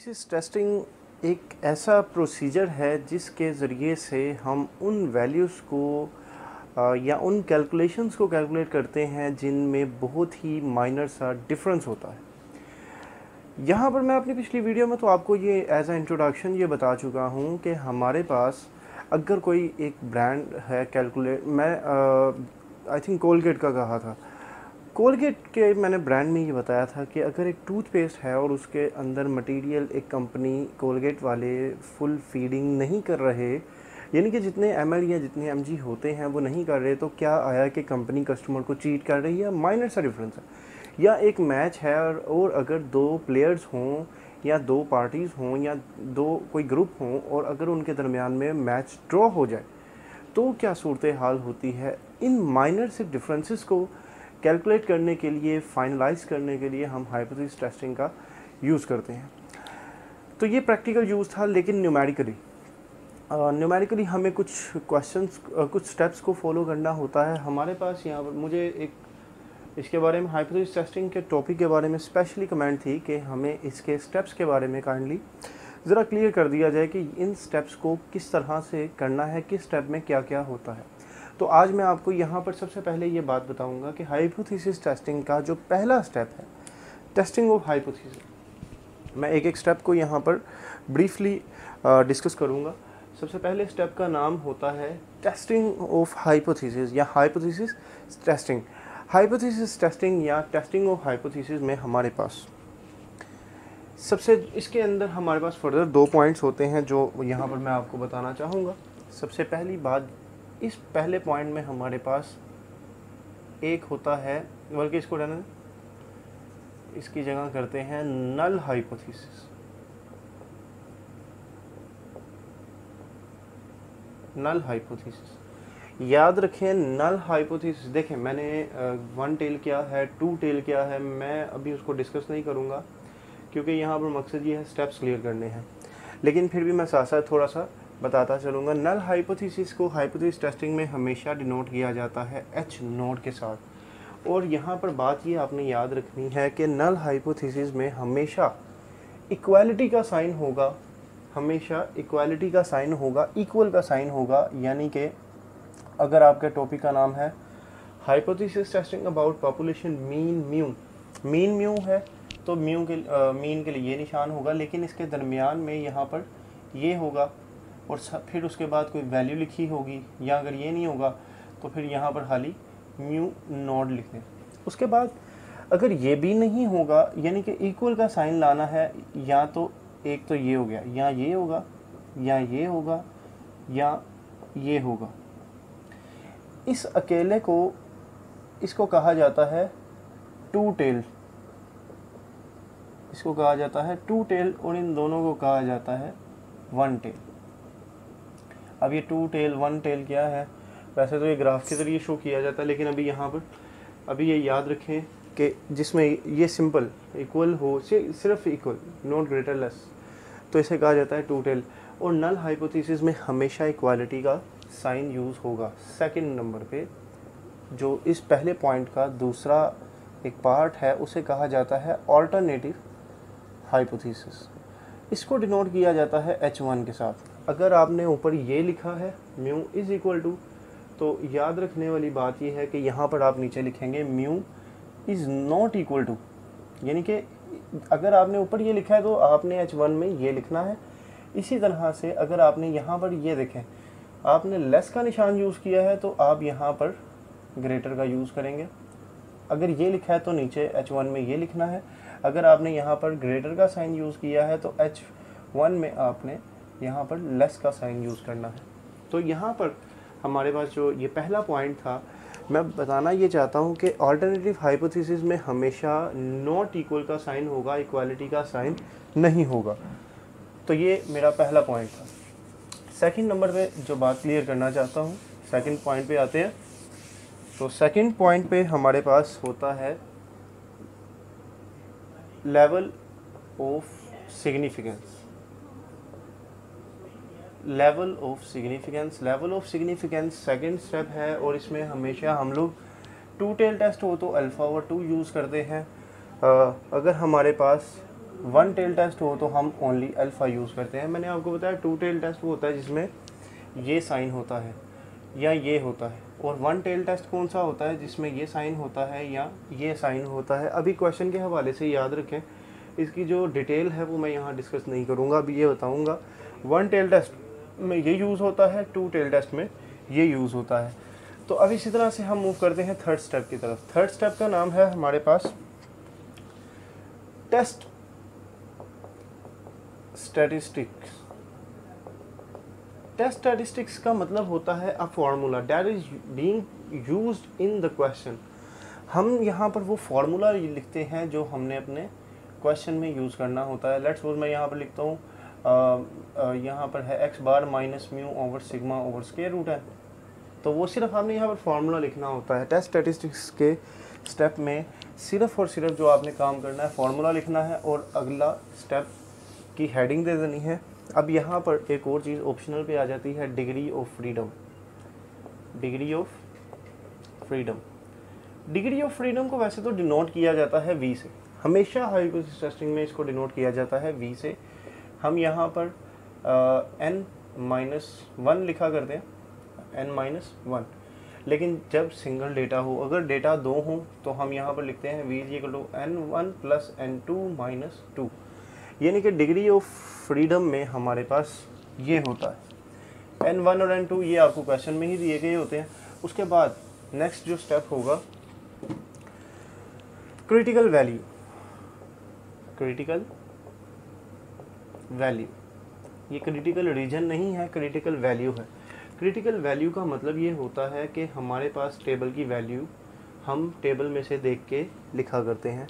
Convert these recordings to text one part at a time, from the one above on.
Dialysis testing एक ऐसा procedure है जिसके ज़रिए से हम उन वैल्यूज़ को या उन कैलकुलेशंस को कैलकुलेट करते हैं जिनमें बहुत ही माइनर सा डिफरेंस होता है। यहाँ पर मैं अपनी पिछली वीडियो में तो आपको ये एज अ इंट्रोडक्शन ये बता चुका हूँ कि हमारे पास अगर कोई एक ब्रांड है कैलकुलेट, मैं आई थिंक कोलगेट का कहा था, कोलगेट के मैंने ब्रांड में ये बताया था कि अगर एक टूथपेस्ट है और उसके अंदर मटेरियल एक कंपनी कोलगेट वाले फुल फीडिंग नहीं कर रहे, यानी कि जितने ml या जितने mg होते हैं वो नहीं कर रहे, तो क्या आया कि कंपनी कस्टमर को चीट कर रही है, माइनर सा डिफरेंस है। या एक मैच है और अगर दो प्लेयर्स हों या दो पार्टीज़ हों या दो कोई ग्रुप हों और अगर उनके दरमियान में मैच ड्रॉ हो जाए तो क्या सूरत हाल होती है। इन माइनर से डिफरेंसेस को कैलकुलेट करने के लिए, फाइनलाइज करने के लिए हम हाइपोथेसिस टेस्टिंग का यूज़ करते हैं। तो ये प्रैक्टिकल यूज़ था, लेकिन न्यूमेरिकली हमें कुछ क्वेश्चंस, कुछ स्टेप्स को फॉलो करना होता है। हमारे पास यहाँ पर मुझे एक इसके बारे में, हाइपोथेसिस टेस्टिंग के टॉपिक के बारे में स्पेशली कमेंट थी कि हमें इसके स्टेप्स के बारे में काइंडली ज़रा क्लियर कर दिया जाए कि इन स्टेप्स को किस तरह से करना है, किस स्टेप में क्या क्या होता है। तो आज मैं आपको यहाँ पर सबसे पहले ये बात बताऊंगा कि हाइपोथेसिस टेस्टिंग का जो पहला स्टेप है, टेस्टिंग ऑफ हाइपोथेसिस, मैं एक एक स्टेप को यहाँ पर ब्रीफली डिस्कस करूँगा। सबसे पहले स्टेप का नाम होता है टेस्टिंग ऑफ हाइपोथेसिस या हाइपोथेसिस टेस्टिंग। हाइपोथेसिस टेस्टिंग या टेस्टिंग ऑफ हाइपोथेसिस में हमारे पास सबसे, इसके अंदर हमारे पास फर्दर दो पॉइंट्स होते हैं जो यहाँ पर मैं आपको बताना चाहूँगा। सबसे पहली बात, इस पहले पॉइंट में हमारे पास एक होता है, बल्कि इसको रहने, इसकी जगह करते हैं नल हाइपोथेसिस। नल हाइपोथेसिस याद रखें, नल हाइपोथेसिस। देखें, मैंने वन टेल क्या है, टू टेल क्या है, मैं अभी उसको डिस्कस नहीं करूँगा क्योंकि यहाँ पर मकसद ये है स्टेप्स क्लियर करने हैं, लेकिन फिर भी मैं साथ साथ थोड़ा सा बताता चलूँगा। नल हाइपोथेसिस को हाइपोथेसिस टेस्टिंग में हमेशा डिनोट किया जाता है एच नोट के साथ। और यहाँ पर बात ये आपने याद रखनी है कि नल हाइपोथेसिस में हमेशा इक्वालिटी का साइन होगा, हमेशा इक्वालिटी का साइन होगा, इक्वल का साइन होगा। यानी कि अगर आपके टॉपिक का नाम है hypothesis testing about population mean mu, mean mu है तो म्यू के मीन के लिए ये निशान होगा, लेकिन इसके दरमियान में यहाँ पर ये होगा और फिर उसके बाद कोई वैल्यू लिखी होगी, या अगर ये नहीं होगा तो फिर यहाँ पर खाली म्यू नोड लिख दें। उसके बाद अगर ये भी नहीं होगा, यानी कि इक्वल का साइन लाना है, या तो एक तो ये हो गया, या ये होगा, या ये होगा, या ये होगा। इस अकेले को, इसको कहा जाता है टू टेल, इसको कहा जाता है टू टेल, और इन दोनों को कहा जाता है वन टेल। अब ये टू टेल वन टेल क्या है, वैसे तो ये ग्राफ के ज़रिए शो किया जाता है, लेकिन अभी यहाँ पर अभी ये याद रखें कि जिसमें ये सिंपल इक्वल हो, सिर्फ इक्वल, नॉट ग्रेटर लेस, तो इसे कहा जाता है टू टेल। और नल हाइपोथेसिस में हमेशा इक्वालिटी का साइन यूज़ होगा। सेकंड नंबर पे जो इस पहले पॉइंट का दूसरा एक पार्ट है, उसे कहा जाता है ऑल्टरनेटिव हाइपोथेसिस। इसको डिनोट किया जाता है H1 के साथ। अगर आपने ऊपर ये लिखा है म्यू इज़ इक्वल टू, तो याद रखने वाली बात यह है कि यहाँ पर आप नीचे लिखेंगे mu is not equal to, यानी कि अगर आपने ऊपर ये लिखा है तो आपने H1 में ये लिखना है। इसी तरह से अगर आपने यहाँ पर ये देखें, आपने लेस का निशान यूज़ किया है तो आप यहाँ पर ग्रेटर का यूज़ करेंगे। अगर ये लिखा है तो नीचे H1 में ये लिखना है। अगर आपने यहाँ पर ग्रेटर का साइन यूज़ किया है तो H1 में आपने यहाँ पर लेस का साइन यूज़ करना है। तो यहाँ पर हमारे पास जो ये पहला पॉइंट था, मैं बताना ये चाहता हूँ कि ऑल्टरनेटिव हाइपोथेसिस में हमेशा नॉट इक्वल का साइन होगा, इक्वालिटी का साइन नहीं होगा। तो ये मेरा पहला पॉइंट था। सेकंड नंबर पे जो बात क्लियर करना चाहता हूँ, सेकंड पॉइंट पे आते हैं। तो सेकंड पॉइंट पे हमारे पास होता है level of significance. Level of significance, level of significance second step है, और इसमें हमेशा हम लोग टू टेल टेस्ट हो तो अल्फ़ा ओवर टू यूज़ करते हैं। अगर हमारे पास वन टेल टेस्ट हो तो हम ओनली अल्फ़ा यूज़ करते हैं। मैंने आपको बताया टू टेल टेस्ट वो होता है जिसमें ये साइन होता है या ये होता है, और वन टेल टेस्ट कौन सा होता है जिसमें ये साइन होता है या ये साइन होता है। अभी क्वेश्चन के हवाले से याद रखें, इसकी जो डिटेल है वो मैं यहाँ डिस्कस नहीं करूँगा, अभी ये बताऊँगा। वन टेल टेस्ट में ये यूज़ होता है, टू टेल टेस्ट में ये यूज़ होता है। तो अब इसी तरह से हम मूव करते हैं थर्ड स्टेप की तरफ। थर्ड स्टेप का नाम है हमारे पास टेस्ट स्टैटिस्टिक्स। टेस्ट स्टैटिस्टिक्स का मतलब होता है a formula that is being used in the question. हम यहाँ पर वो फार्मूला लिखते हैं जो हमने अपने क्वेश्चन में यूज़ करना होता है। लेट्स सपोज मैं यहाँ पर लिखता हूँ, यहाँ पर है x bar minus mu over sigma over square root है, तो वो सिर्फ हमने यहाँ पर फार्मूला लिखना होता है। टेस्ट स्टैटिस्टिक्स के स्टेप में सिर्फ और सिर्फ जो आपने काम करना है फार्मूला लिखना है और अगला स्टेप की हेडिंग दे देनी है। अब यहाँ पर एक और चीज़ ऑप्शनल पे आ जाती है, degree of freedom. Degree of freedom, degree of freedom को वैसे तो डिनोट किया जाता है वी से, हमेशा हाइपोथेसिस टेस्टिंग में इसको डिनोट किया जाता है वी से। हम यहाँ पर n-1 लिखा करते हैं, n-1। लेकिन जब सिंगल डेटा हो, अगर डेटा दो हो तो हम यहाँ पर लिखते हैं v equal to n1 plus n2 minus 2, यानी कि डिग्री ऑफ फ्रीडम में हमारे पास ये होता है n1 और n2, ये आपको क्वेश्चन में ही दिए गए होते हैं। उसके बाद नेक्स्ट जो स्टेप होगा क्रिटिकल वैल्यू। क्रिटिकल वैल्यू, ये क्रिटिकल रीजन नहीं है, क्रिटिकल वैल्यू है। क्रिटिकल वैल्यू का मतलब ये होता है कि हमारे पास टेबल की वैल्यू हम टेबल में से देख के लिखा करते हैं।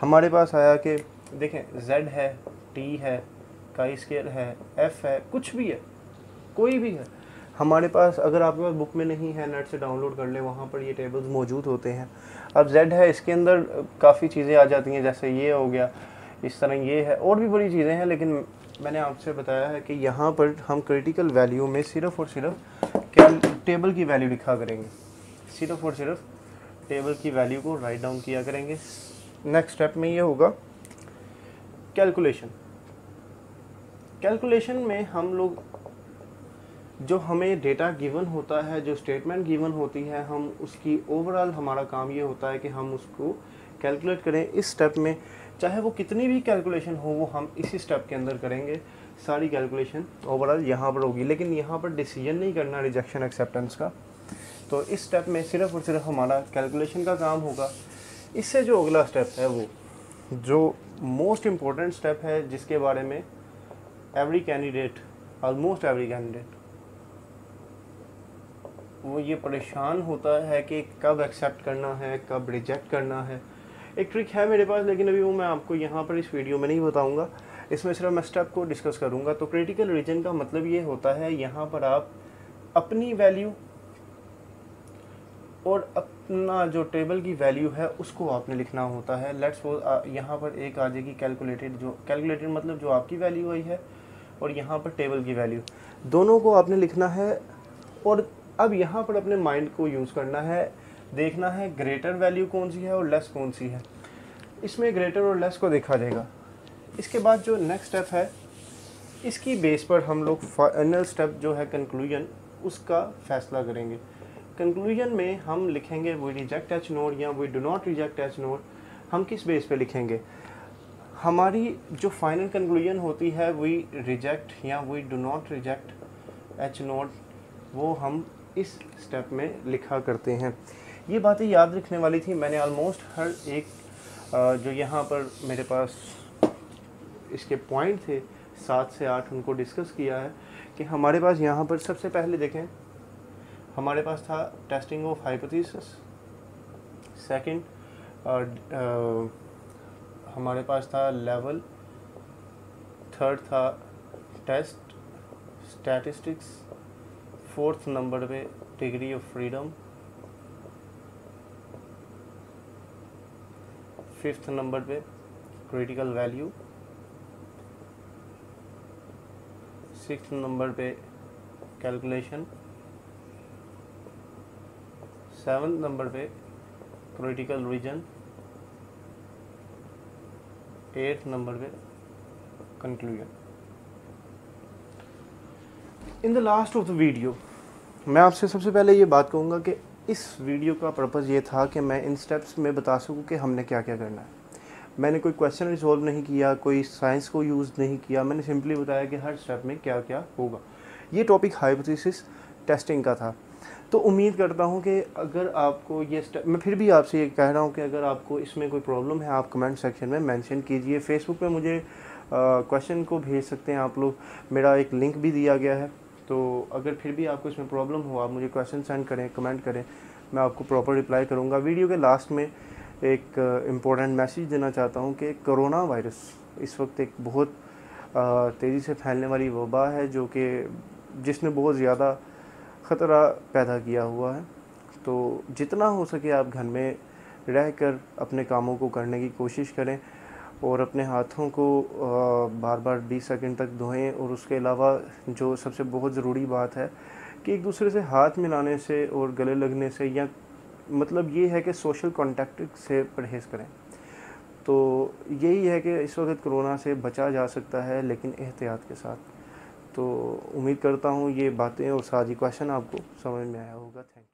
हमारे पास आया कि देखें z है, t है, काई स्केयर है, f है, कुछ भी है, कोई भी है हमारे पास। अगर आपके पास बुक में नहीं है, नेट से डाउनलोड कर लें, वहाँ पर ये टेबल्स मौजूद होते हैं। अब z है, इसके अंदर काफ़ी चीज़ें आ जाती हैं, जैसे ये हो गया, इस तरह ये है, और भी बड़ी चीज़ें हैं। लेकिन मैंने आपसे बताया है कि यहाँ पर हम क्रिटिकल वैल्यू में सिर्फ और सिर्फ क्या टेबल की वैल्यू लिखा करेंगे, सिर्फ और सिर्फ टेबल की वैल्यू को राइट डाउन किया करेंगे। नेक्स्ट स्टेप में ये होगा कैलकुलेशन। कैलकुलेशन में हम लोग जो हमें डेटा गिवन होता है, जो स्टेटमेंट गिवन होती है, हम उसकी ओवरऑल हमारा काम ये होता है कि हम उसको कैलकुलेट करें। इस स्टेप में चाहे वो कितनी भी कैलकुलेशन हो वो हम इसी स्टेप के अंदर करेंगे, सारी कैलकुलेशन ओवरऑल यहाँ पर होगी। लेकिन यहाँ पर डिसीजन नहीं करना रिजेक्शन एक्सेप्टेंस का, तो इस स्टेप में सिर्फ और सिर्फ हमारा कैलकुलेशन का काम होगा। इससे जो अगला स्टेप है वो जो मोस्ट इम्पॉर्टेंट स्टेप है, जिसके बारे में every candidate, almost every candidate वो ये परेशान होता है कि कब एक्सेप्ट करना है कब रिजेक्ट करना है। एक ट्रिक है मेरे पास, लेकिन अभी वो मैं आपको यहाँ पर इस वीडियो में नहीं बताऊँगा, इसमें सिर्फ मैं स्टेप को डिस्कस करूँगा। तो क्रिटिकल रीजन का मतलब ये होता है, यहाँ पर आप अपनी वैल्यू और अपना जो टेबल की वैल्यू है उसको आपने लिखना होता है। लेट्स सपोज यहाँ पर एक आ जाएगी कैलकुलेटेड, जो कैलकुलेटेड मतलब जो आपकी वैल्यू आई है, और यहाँ पर टेबल की वैल्यू, दोनों को आपने लिखना है। और अब यहाँ पर अपने माइंड को यूज़ करना है, देखना है ग्रेटर वैल्यू कौन सी है और लेस कौन सी है। इसमें ग्रेटर और लेस को देखा जाएगा। इसके बाद जो नेक्स्ट स्टेप है, इसकी बेस पर हम लोग फाइनल स्टेप जो है कंक्लूजन, उसका फैसला करेंगे। कंक्लूजन में हम लिखेंगे वी रिजेक्ट एच नोट या we do not reject H naught. हम किस बेस पे लिखेंगे, हमारी जो फाइनल कंक्लूजन होती है वी रिजेक्ट या we do not reject H naught, वो हम इस स्टेप में लिखा करते हैं। ये बातें याद रखने वाली थी। मैंने ऑलमोस्ट हर एक जो यहाँ पर मेरे पास इसके पॉइंट थे 7 से 8 उनको डिस्कस किया है। कि हमारे पास यहाँ पर सबसे पहले देखें, हमारे पास था टेस्टिंग ऑफ हाइपोथेसिस। सेकंड हमारे पास था लेवल। थर्ड था टेस्ट स्टैटिस्टिक्स। फोर्थ नंबर पे degree of freedom. Fifth number पे क्रिटिकल वैल्यू। सिक्स्थ नंबर पे कैलकुलेशन। सेवन्थ नंबर पे क्रिटिकल रीजन। 8th नंबर पे conclusion. In the last of the video मैं आपसे सबसे पहले ये बात कहूँगा कि इस वीडियो का पर्पज़ ये था कि मैं इन स्टेप्स में बता सकूँ कि हमने क्या क्या करना है। मैंने कोई क्वेश्चन रिसोल्व नहीं किया, कोई साइंस को यूज़ नहीं किया, मैंने सिंपली बताया कि हर स्टेप में क्या क्या होगा। ये टॉपिक हाइपोथेसिस टेस्टिंग का था। तो उम्मीद करता हूँ कि अगर आपको ये स्टेप, मैं फिर भी आपसे ये कह रहा हूँ कि अगर आपको इसमें कोई प्रॉब्लम है आप कमेंट सेक्शन में मेंशन कीजिए। फेसबुक पे मुझे क्वेश्चन को भेज सकते हैं आप लोग, मेरा एक लिंक भी दिया गया है। तो अगर फिर भी आपको इसमें प्रॉब्लम हो आप मुझे क्वेश्चन सेंड करें, कमेंट करें, मैं आपको प्रॉपर रिप्लाई करूँगा। वीडियो के लास्ट में एक इम्पोर्टेंट मैसेज देना चाहता हूं कि कोरोना वायरस इस वक्त एक बहुत तेज़ी से फैलने वाली वबा है जो कि जिसने बहुत ज़्यादा ख़तरा पैदा किया हुआ है। तो जितना हो सके आप घर में रहकर अपने कामों को करने की कोशिश करें और अपने हाथों को बार बार 20 सेकंड तक धोएं। और उसके अलावा जो सबसे बहुत ज़रूरी बात है कि एक दूसरे से हाथ मिलाने से और गले लगने से या मतलब ये है कि सोशल कॉन्टैक्ट से परहेज़ करें। तो यही है कि इस वक्त कोरोना से बचा जा सकता है लेकिन एहतियात के साथ। तो उम्मीद करता हूँ ये बातें और सारी क्वेश्चन आपको समझ में आया होगा। Thank you.